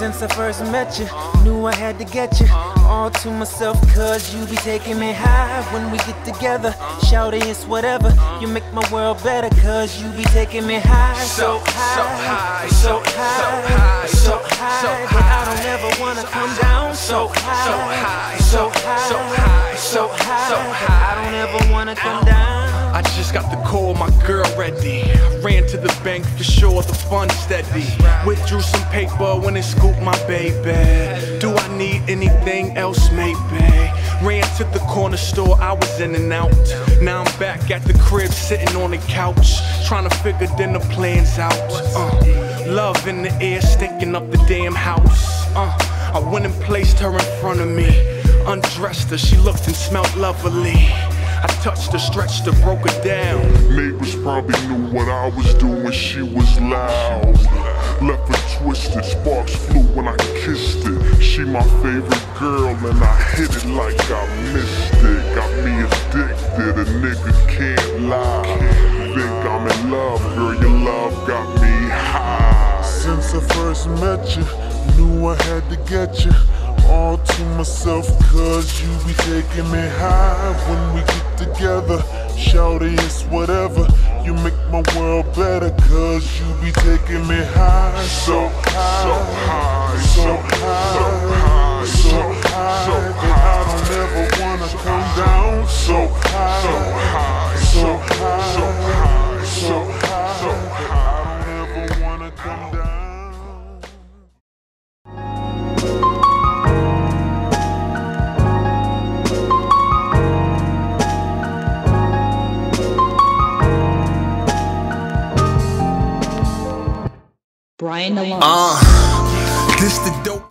Since I first met you, knew I had to get you. All to myself, cause you be taking me high when we get together. Shouty, it's whatever. You make my world better, cause you be taking me high. So high, so high, so high, so high. But I don't ever wanna come down. So high, so high, so high, so high. But I don't ever wanna come down. I just got the call, my girl ready. Ran to the bank to show the fun steady. Withdrew some paper when it scooped my baby. Do I need anything else, maybe? Ran to the corner store, I was in and out. Now I'm back at the crib, sitting on the couch, trying to figure dinner plans out. Love in the air, stinking up the damn house. I went and placed her in front of me. Undressed her, she looked and smelled lovely. I touched her, stretched her, broke her down. Neighbors probably knew what I was doing, she was loud. Left her twisted, sparks flew when I kissed it. She my favorite girl and I hit it like I missed it. Got me addicted, a nigga can't lie. Think I'm in love, girl, your love got me high. Since I first met you, knew I had to get you. All to myself, cause you be taking me high when we get together. Shouty, it's whatever. You make my world better, cause you be taking me high. So high, so high, so high, so high. I don't ever wanna come down. So high, so high, so high, so high, so high. I don't ever wanna come down. Brian Alonce. This the dope.